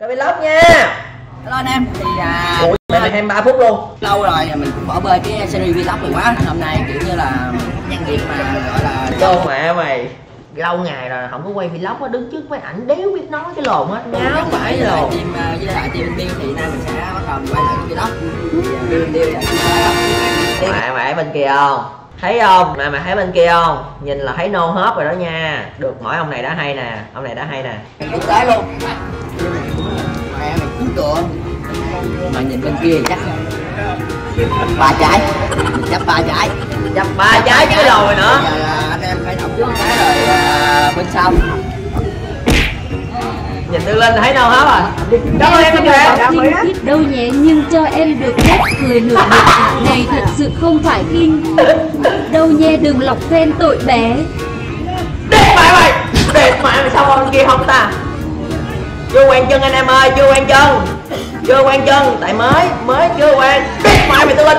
Coi vlog nha. Hello anh em. Dạ. Ủa, mày này 23 phút luôn. Lâu rồi mình cũng bỏ bơi cái series vlog này quá. Hôm nay kiểu như là nhân dịp mà gọi là vô mẹ mày. Lâu ngày rồi không có quay vlog á, đứng trước máy ảnh đéo biết nói cái lồn á, ngáo phải cái lồn. Với lại team Biên thì nay mình sẽ bắt đầu quay lại cái vlog. Mẹ bên kia không? Thấy không? Mẹ thấy bên kia không? Nhìn là thấy nô hết rồi đó nha. Được mỗi ông này đã hay nè, ông này đã hay nè. Quốc tế luôn. Mẹ mày cứu tượng. Mà nhìn bên kia thì chắc ba trái. Chắc ba trái. Chắc ba trái chứ đồ rồi nữa. Anh em phải động trước cái rồi bên sau. Nhìn tôi lên thấy đâu hết rồi. Cảm ơn em kìa. Đâu nhẹ nhưng cho em được phép cười nửa được. Này thật sự không phải kinh. Đâu nhẹ đừng lọc khen tội bé. Đẹp mẹ mày. Đẹp mẹ mày sao con kia không ta? Chưa quen chân anh em ơi, chưa quen chân. Chưa quen chân, tại mới chưa quen. Đẹp mẹ mày tôi lên.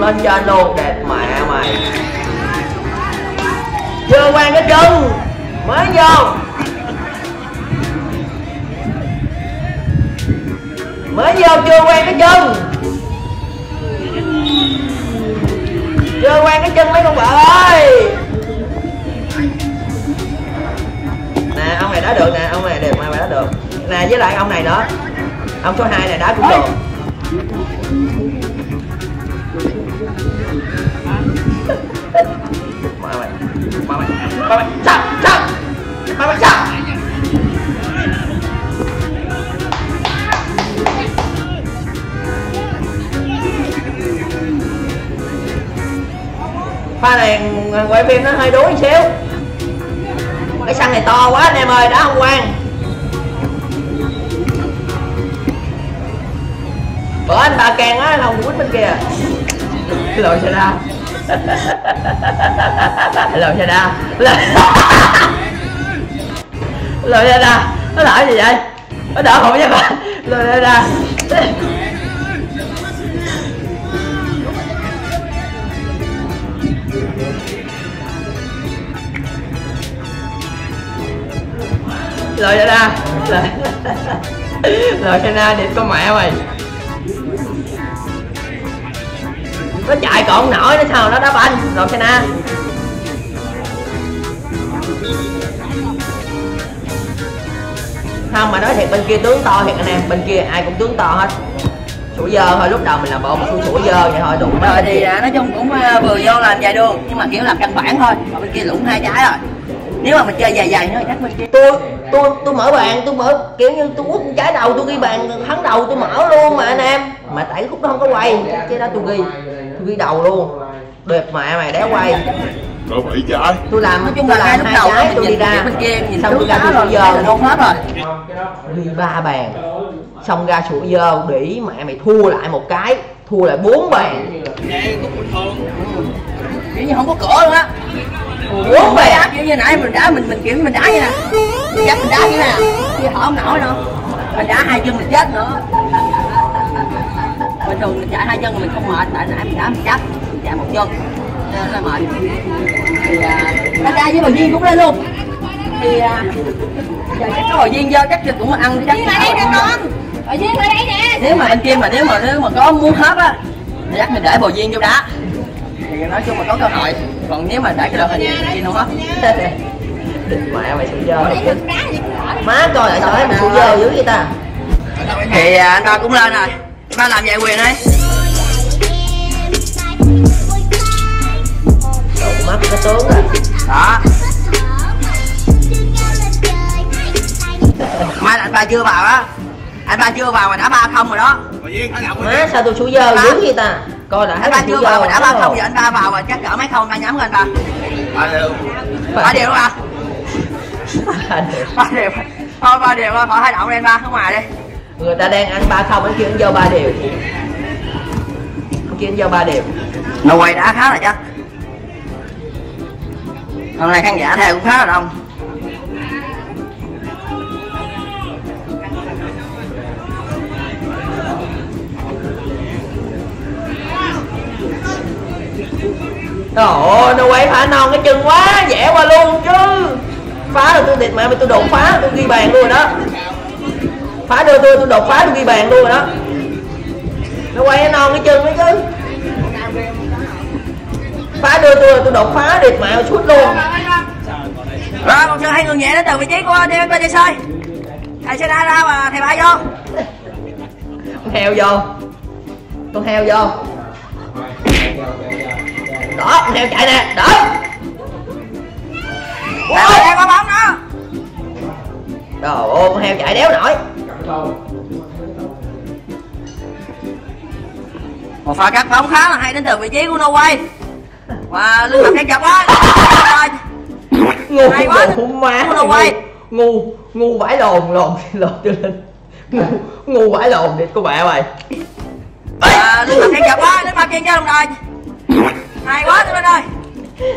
Lên cho anh luôn, đẹp mẹ mày. Chưa quen cái chân. Mới vô. Mới vô chưa quen cái chân. Chưa quen cái chân mấy con vợ ơi. Nè ông này đã được nè, ông này đẹp mà đã được. Nè với lại ông này nữa. Ông số 2 này đã cũng được. Ba mày. Sao? Pha này quay phim nó hơi đuối xíu. Cái xăng này to quá anh em ơi, đã không quen. Bữa anh bà càng á, lòng quýt bên kia. Lộn xe đa. Lộn xe đa. Lộn xe đa. Nó đỡ gì vậy? Nó đỡ không nha bà. Lộn xe đa. Lời ra ra. Lời ra ra điệp con mẹ mày. Nó chạy còn nổi nó sao nó đá banh. Rồi xe na. Không mà nói thiệt bên kia tướng to thiệt anh em. Bên kia ai cũng tướng to hết. Sủi dơ thôi, lúc đầu mình làm bộ một sủi dơ vậy thôi đủ rồi thì nói chung cũng vừa vô làm vài đường nhưng mà kiểu làm căn bản thôi. Mà bên kia lũng hai trái rồi. Nếu mà mình chơi dài dài nữa chắc mình kia. Tôi mở bàn, tôi mở kiểu như tôi quất trái đầu, tôi ghi bàn thắng đầu tôi mở luôn mà anh em. Mà tại khúc đó không có quay, cái đó tôi ghi đầu luôn. Đẹp mẹ mày đéo quay. Rồi bảy trái. Tôi làm nói chung là hai lúc đầu trái tôi đi ra. Bên kia nhìn xong tôi ra sủi dơ luôn hết rồi. Ghi 3 bàn. Xong ra sủi dơ để mẹ mày thua lại một cái, thua lại 4 bàn. Kiểu như không có cửa luôn á. 4 bàn kiểu như nãy mình đá mình đá như nè. Chắc mình đá như nè. Chứ thở không nổi đâu. Mình đá hai chân mình chết nữa. Bình thường mình chạy hai chân mình không mệt, tại nãy mình đá mình chắc, mình chạy một chân nên là mệt. Thì nó đá với bà Duyên cũng lên luôn. Thì giờ chắc có bà Duyên vô chắc cũng mà ăn chắc. Bà Duyên ra con. Bà Duyên ra đây nè. Nếu mà bên kia mà nếu mà có muốn hấp á thì chắc mình để bà Duyên vô đá. Thì nói chung mà có cơ hội. Còn nếu mà để cái đội hình thì nó hết. Mẹ mày sủi dơ. Má coi lại sao thấy mình sủi dơ dữ vậy ta. Thì anh ba cũng lên rồi. Ba làm vài quyền đi. Đầu mắt có tướng rồi. Đó. Mai là anh ba chưa vào á. Anh ba chưa vào mà đã 3-0 rồi đó. Má sao tôi sủi dơ dữ vậy ta. Coi lại anh ba chưa vào mà đã 3-0 giờ anh ba vào rồi chắc gỡ mấy không ta nhắm lên ba. Ba điều ba. Ba điều. Thôi ba điều thôi, khỏi hai động lên ba ở ngoài đi. Người ta đang ăn 3-0 anh kia cũng vô 3 điều. Anh kia cũng vô 3 điều. Nó quay đá khá là chắc. Hôm nay khán giả theo cũng khá là đông. Ôi nó quay phá non cái chân quá dễ qua luôn chứ. Phá rồi tôi thiệt mẹ mày, tôi đột phá tôi ghi bàn luôn đó. phá đưa tôi đột phá tôi ghi bàn luôn rồi đó. Nó quay nó non cái chân đấy chứ. Phá đưa tôi đột phá điệp mạo suốt luôn. Rồi còn chơi hai người nhẹ đến từ vị trí của DVP đi chơi. Thầy sẽ ra ra mà thầy bại vô. Con heo vô. Con heo vô. Đó, con heo chạy nè, đó. Ôi, em có bóng đó. Trời ơi, con heo chạy đéo nổi. Một pha cắt bóng khá là hay đến từ vị trí của Norway. Và lưng mặt đang chọc á. Ngu quá, Norway. Ngu vãi lồn cho lên. Ngu vãi lồn địt của bạn mày. À, lên mặt đang chọc á, lên mặt kiên cho đồng đội. Hay quá tụi mình ơi.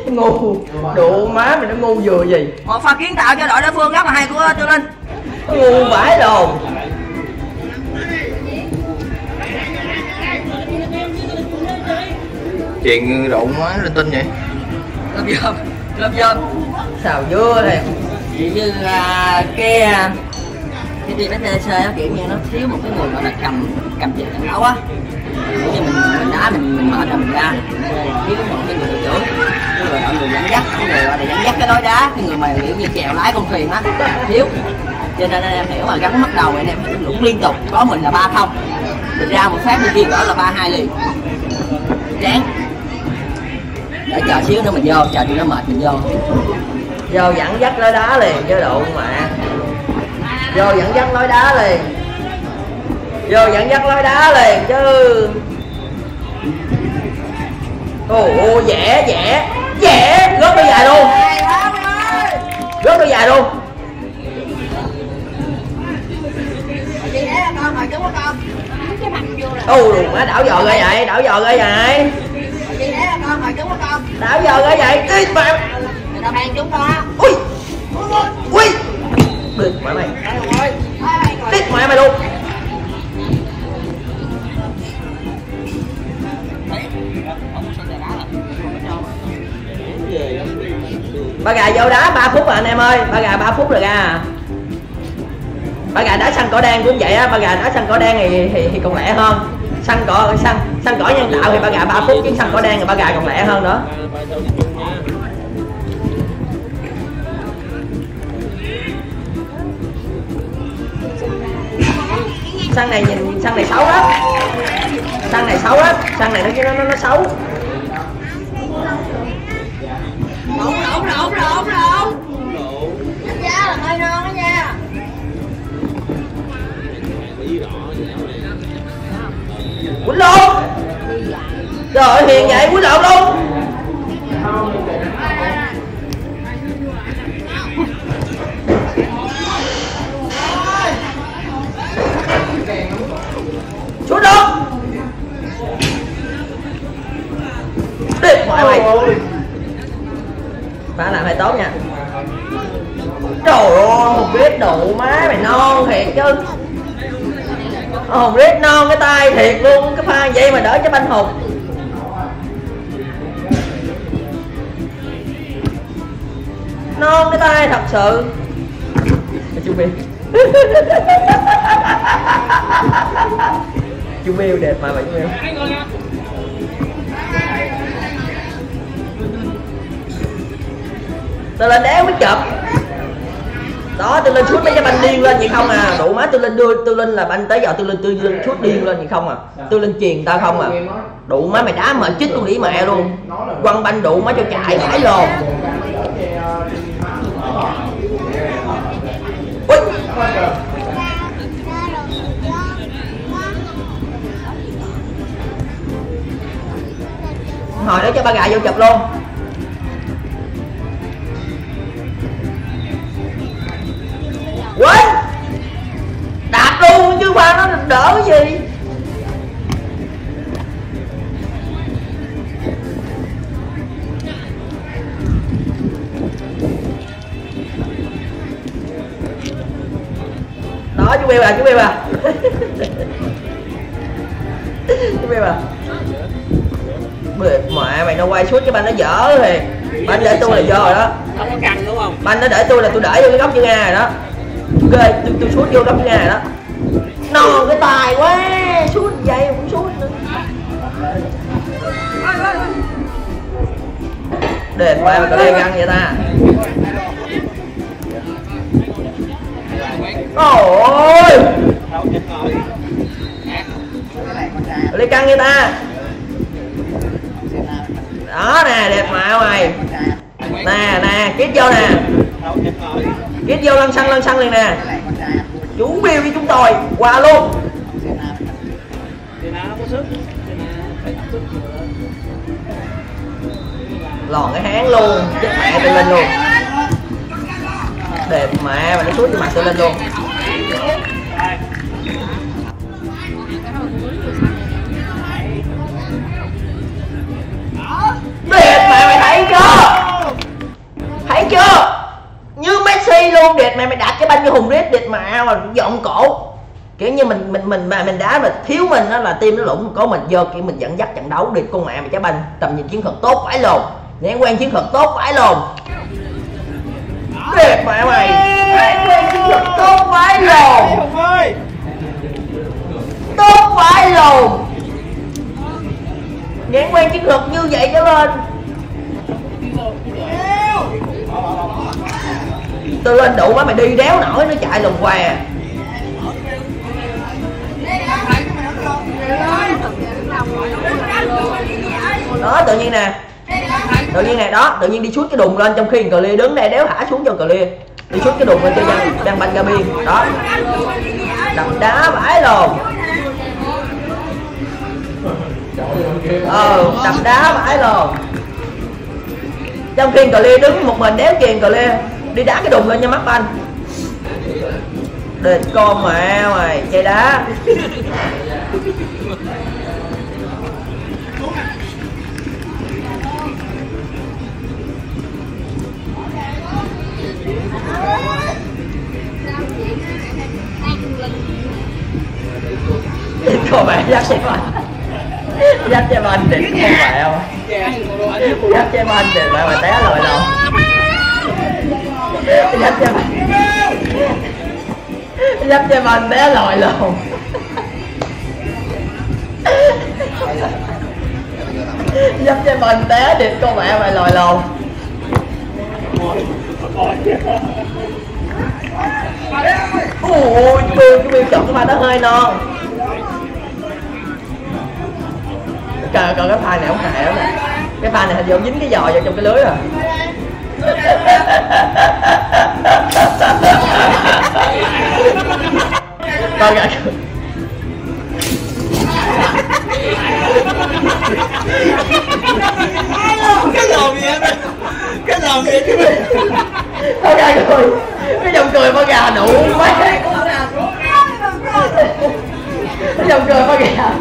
Ngu đụ má mày, nó ngu vừa gì. Một pha kiến tạo cho đội đối phương rất là hay của Tư Linh. Ngu vãi lồn. Chuyện đụng quá linh tinh vậy. Lớp dơm xào dưa này. Chỉ như cái DVTC nó kiểu như nó thiếu một cái người gọi là cầm chìa khẩu á. Kiểu như mình đá mình mở ra mình ra, thiếu một cái người đội trưởng, cái người gọi người dẫn dắt, cái người gọi là dẫn dắt cái lối đá, cái người mà kiểu như chèo lái con thuyền á, thiếu. Cho nên em hiểu mà gắn mất đầu anh em lũng liên tục, có mình là 3-0, mình ra một phát bên kia gỡ là 3-2 liền. Chán. Để chờ xíu nữa mình vô, chờ tụi nó mệt mình vô. Vô dẫn dắt lối đá liền chứ độ mà. Vô dẫn dắt lối đá liền. Vô dẫn dắt lối đá liền chứ. Ồ vẽ rớt đôi dài luôn. Rớt đôi dài luôn. Ô đùa má, đảo giò ra vậy. Đảo giò ra vậy. Cái mà nó mang chúng đó. Ui. Ui. Địt mẹ mày. Địt mẹ mày luôn. Ba gà vô đá 3 phút rồi anh em ơi, ba gà 3 phút rồi ra. Ba gà đá xanh cỏ đen cũng vậy á, ba gà đá xanh cỏ đen thì còn lẹ hơn. Xanh cỏ nhân tạo thì ba gà 3 phút chứ xanh cỏ đen thì ba gà còn lẹ hơn nữa. Xăng này nhìn xăng này xấu lắm. Xăng này nó xấu. Lộn. Đánh giá là hơi non đó nha. Quýnh luôn. Trời hiền vậy, quýnh lộn luôn. Xuống luôn. Điệt mọi mày. Phá làm hay tốt nha. Trời ơi, không biết đủ má mày non thiệt chứ. Hùng rít non cái tay thiệt luôn, cái pha vậy mà đỡ cho banh Hùng. Non cái tay thật sự. Chú Miêu đẹp mà chú Miêu. Tôi lên đéo mới chụp. Đó, tôi lên suốt mấy cái banh điên lên vậy không à. Đủ má tôi lên đưa, tôi lên là banh tới giờ tôi lên suốt điên lên vậy không à. Tôi lên chuyền tao không à. Đủ má mày đá mà chích luôn đĩ mẹ luôn. Quăng banh đủ má cho chạy phải luôn. Ui. Hồi nữa cho ba gà vô chụp luôn. Quên. Đạp luôn chứ qua nó đỡ gì. Đó chú Biêu à. Mệt mẹ mày, nó quay suốt cái banh nó dở thì banh để tôi là vô rồi đó. Không có căng đúng không? Banh nó để tôi là tôi để vô cái góc như Nga rồi đó. Ok, tôi suốt vô góc như Nga rồi đó. Để qua mà có đây găng vậy ta. Ôi lấy căng vậy ta. Đó nè, đẹp mà mày. Nè nè, kít vô nè. Kít vô lăn xăng liền nè. Chú Bill với chúng tôi qua luôn. Lòn cái hán luôn, chết mẹ tôi lên luôn. Đẹp mẹ mà nó suốt cái mặt tôi lên luôn. Đẹp mẹ mày thấy chưa? Thấy chưa? Như Messi luôn, đẹp mẹ mày đạp cái banh như Hùng Riết, đẹp mẹ mà giọng cổ. Kiểu như mình đá mà thiếu mình đó là team nó lủng, có mình vô kiểu mình dẫn dắt trận đấu đi con mẹ mày trái banh, tầm nhìn chiến thuật tốt phải lồn, nhãn quan chiến thuật tốt phải lồn. Đẹp mẹ mày, nhãn quan chiến thuật tốt phải lồn. Tốt phải lồn. Nhãn quan chiến thuật như vậy trở lên. Tôi lên đủ quá mày đi đéo nổi, nó chạy lùng què. Đó tự nhiên nè, tự nhiên nè, đó tự nhiên đi suốt cái đùng lên trong khi cờ lia đứng đây đéo thả xuống cho cờ lia, đi suốt cái đùng lên cho đang banh ra biên đó, đập đá bãi lồn. Đập đá bãi lồn trong khi cờ lia đứng một mình đéo kiền cờ lia, đi đá cái đùng lên cho mắt banh. Đệt con mẹ mày, chơi đá. Đệt con mẹ, dắt xe banh. Dắt xe banh, đệt con mẹ mày. Dắt xe banh, đệt mẹ mày té rồi đâu. Dắt xe banh. Dắt cho mình bé lòi lồn. Dắt cho mình bé địt con mẹ mày lòi lồn. Ôi chú Bill chọn cái pha đó hơi non. Trời còn cái pha này không hề lắm nè. Cái pha này hình như dính cái giò vào trong cái lưới rồi. Con gái cái lòng vậy chứ mình con gái cười cái dòng cười con gà nụ quá, cái dòng cười con gà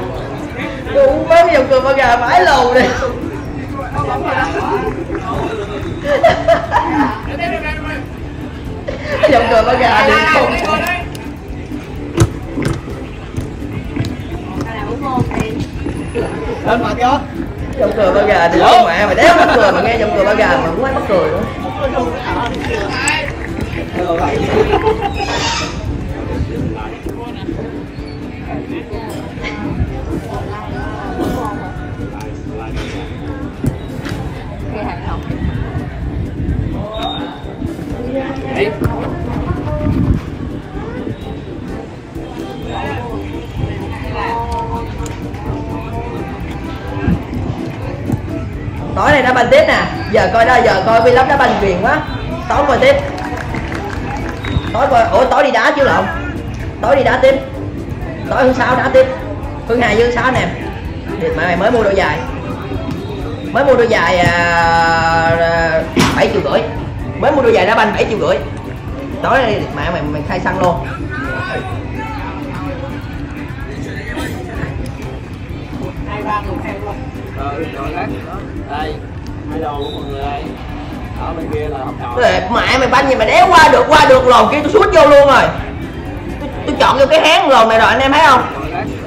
đủ quá, cái dòng cười con gà phải lầu đi. Dòng cười con gà đi không. Lên mặt đó. Dòng cười con gà đi không mẹ mày đéo mắc cười, mà nghe dòng cười con gà mà cũng mắc cười nữa. Đấy. Tối này đá banh tiếp nè, giờ coi đó, giờ coi vlog đá banh ghiền quá. Tối coi tiếp. Tối coi, ủa tối đi đá chứ lộn. Tối đi đá tiếp. Tối Hương Sáu đá tiếp. Hương Hà Dương Sáu nè. Địt mẹ mày mới mua đồ dài. Mới mua đồ dài 7,5 triệu. Mới mua đôi giày đá banh 7,5 triệu. Tối nay mẹ mày khai xăng luôn. Đẹp mẹ mày banh gì mà đéo qua được lồn kia tôi suốt vô luôn rồi. Tôi chọn vô cái hén lồn này rồi anh em thấy không?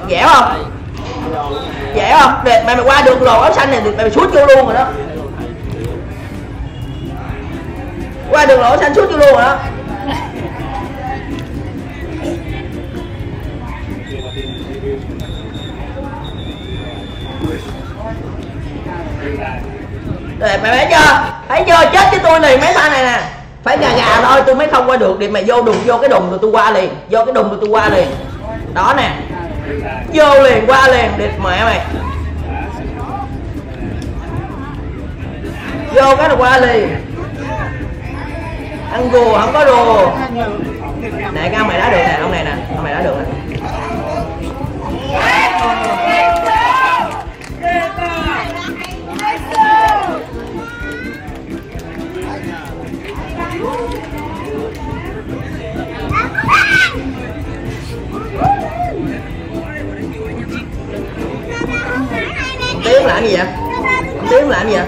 Dễ không? Dễ không? Đẹp mẹ mày qua được lồn áo xanh này mẹ mày suốt vô luôn rồi đó. Qua đường lỗ xanh suốt vô luôn rồi đó. Mày thấy chưa? Thấy chưa? Chết với tôi này, mấy pha này nè. Phải gà gà thôi tôi mới không qua được đi. Mày vô đùng, vô cái đùng rồi tôi qua liền. Vô cái đùng rồi tôi qua liền. Đó nè. Vô liền, qua liền, địt mẹ mày. Vô cái rồi qua liền. Ăn gùa không có đồ. Nè các mày đã được nè, ông này nè, ông mày đã được nè. Tiếng làm gì vậy? Tiếng làm gì vậy?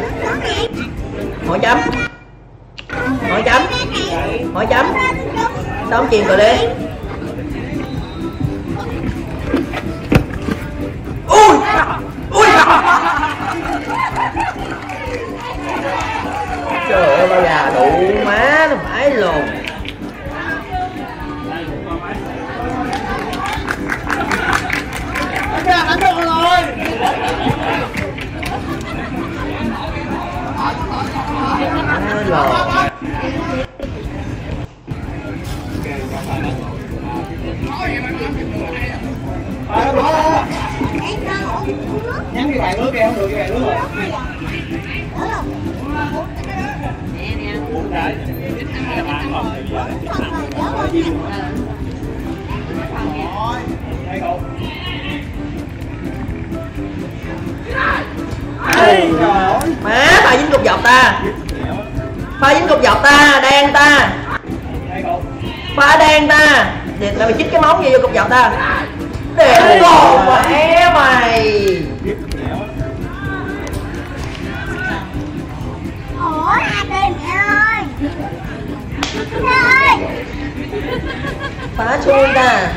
Hỏi chấm. Hỏi chấm. Hỏi chấm. Đóng chuyền rồi đi. Ui! Ui! Trời ơi bao gà đủ má nó phải lồn. Đánh được rồi. Nhắn cái bài nước kia không được, cái bài nước rồi. Má pha dính cục dọc ta. Pha dính cục dọc ta, đen ta. Pha đen ta. Để mày chích cái móng gì vô cục dọc ta. Để đồ mẹ mày. Ủa ai đây mẹ ơi. Mẹ ơi. Phá chui ta.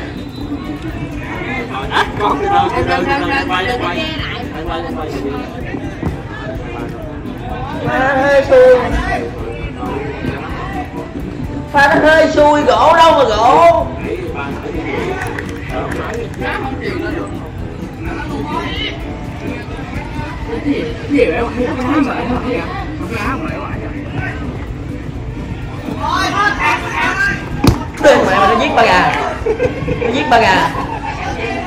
Pha hơi xui. Pha nó hơi xui, gỗ đâu mà gỗ. Mẹ mà nó giết ba gà. Nó giết ba gà.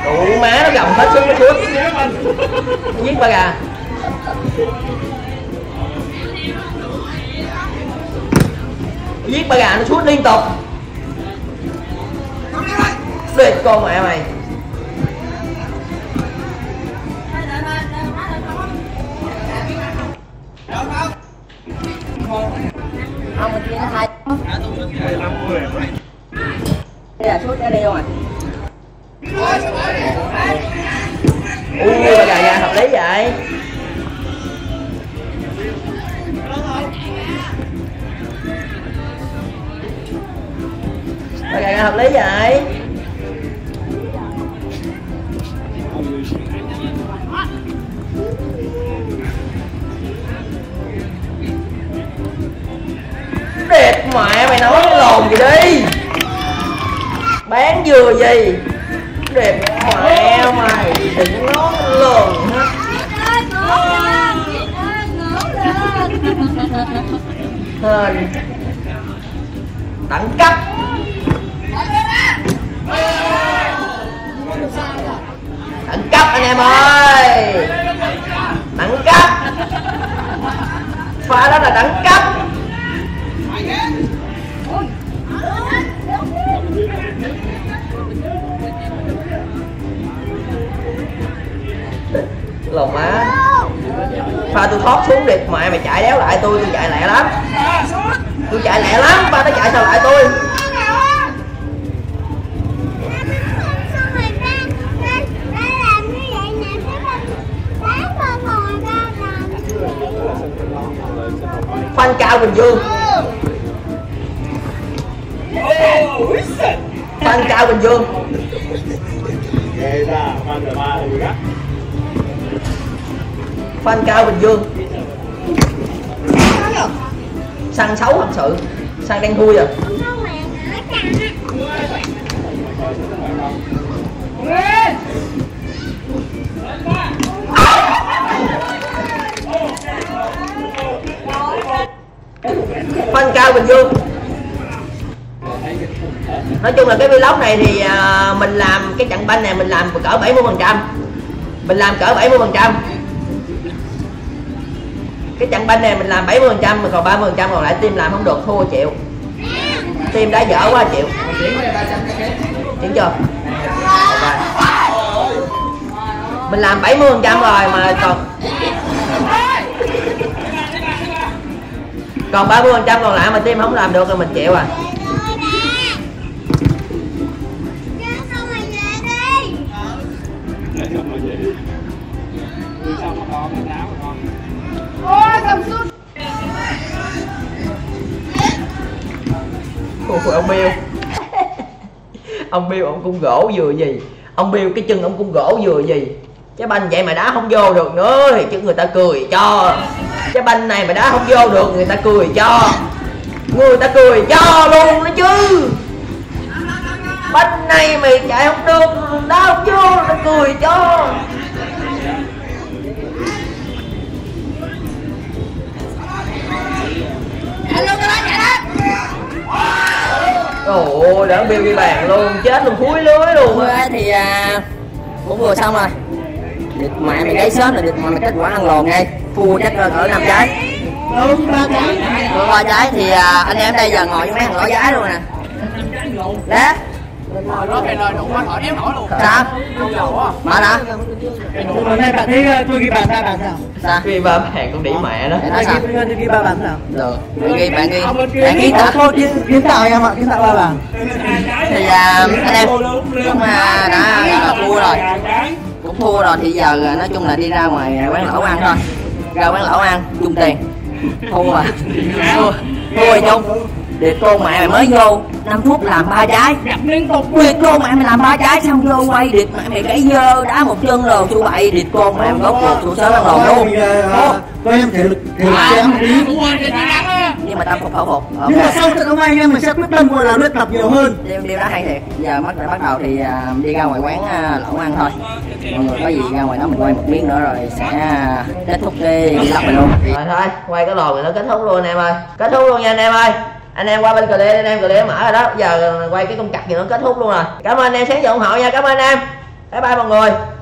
Cụ má nó gầm hết sức nó suốt. Nó giết ba gà. Giết ba gà nó suốt liên tục. Đệt con mẹ mày. Không mà kia nó hay. Đây là suốt ra đi không à. Ui ba gà ra hợp lý vậy. Ba gà ra hợp lý vậy. Đẹp mẹ mày nói cái lồn gì đi. Bán dừa gì. Đẹp mẹ mày đừng nói lồn hết. Hên. Đẳng cấp. Đẳng cấp anh em ơi. Đẳng cấp. Pha đó là đẳng cấp. Lòng má. Pha tôi thoát xuống điệp mẹ mày chạy đéo lại tôi chạy lẹ lắm. Tôi chạy lẹ lắm, ba nó chạy sao lại tôi. Phanh cao Bình Dương. Phanh cao Bình Dương. Phanh cao Bình Dương. Săn xấu thật sự. Săn đang thui rồi. cao Bình Dương. Nói chung là cái vlog này thì mình làm cái chặng banh này mình làm cỡ 70%, cái chặng banh này mình làm 70%, mình còn 30% còn lại team làm không được, thua chịu, team đã dở quá chịu. Chịu chưa? Mình làm 70% rồi mà còn 30% còn lại mà team không làm được rồi mình chịu à. Ủa, ông Bill ông Bill ông cũng gỗ vừa gì, ông Bill cái chân ông cũng gỗ vừa gì. Trái banh vậy mà đá không vô được nữa thì chứ người ta cười cho. Trái banh này mà đá không vô được người ta cười cho, luôn đó chứ. Banh này mày chạy không được, đá không vô người ta cười cho. Ôi đỡ Bill ghi bàn luôn, chết luôn, cuối lưới luôn á. Thì cũng vừa xong rồi. Địt mẹ mày gáy sớm là địt mẹ mày kết quả ăn lồn ngay. Thua chắc cỡ 5 trái. Đúng 3 trái. 3 trái thì anh em đây giờ ngồi với mấy thằng lỗi giái luôn nè. Đá. Đó cái lời đụng hỏi đéo nổi luôn. Sao? Mở hả? Bạn thấy tôi ghi bàn ra bàn sao? Sao? Ghi ba bàn cũng đĩ mẹ đó. Tại sao? Tôi ghi ba bàn sao? Được. Ghi bạn ghi. Bạn ghi tạo thôi chứ kiến tạo em ạ, kiến tạo ba bàn. Thì anh em cũng đã thua rồi. Cũng thua rồi thì giờ nói chung là đi ra ngoài quán lẩu ăn thôi. Ra quán lẩu ăn chung tiền. Thua à. Thua rồi chung. Điệt cô mẹ mày mới vô 5 phút làm 3 trái. Điệt cô mẹ mày làm 3 trái xong vô quay điệt mẹ mày gãy dơ, đá một chân lồ chú bậy. Điệt cô mẹ mày gốc lột xuống sớm ăn lồn luôn. Cô em thiệt xem đi. Nhưng mà tao phục khẩu phục. Nhưng mà sau trận hôm nay em mình sẽ quyết tâm là luyện tập nhiều hơn. Điều đó hay thiệt. Giờ bắt đầu thì đi ra ngoài quán lẩu ăn thôi. Mọi người có gì ra ngoài đó mình quay một miếng nữa rồi sẽ kết thúc cái vlog này luôn. Rồi thôi, quay cái lò này nó kết thúc luôn anh em ơi. Kết thúc luôn nha anh em ơi. Anh em qua bên cờ đê, anh em cờ đê mở rồi đó, giờ quay cái công cặt gì nó kết thúc luôn rồi. Cảm ơn anh em sáng giờ ủng hộ nha, cảm ơn anh em, bye bye mọi người.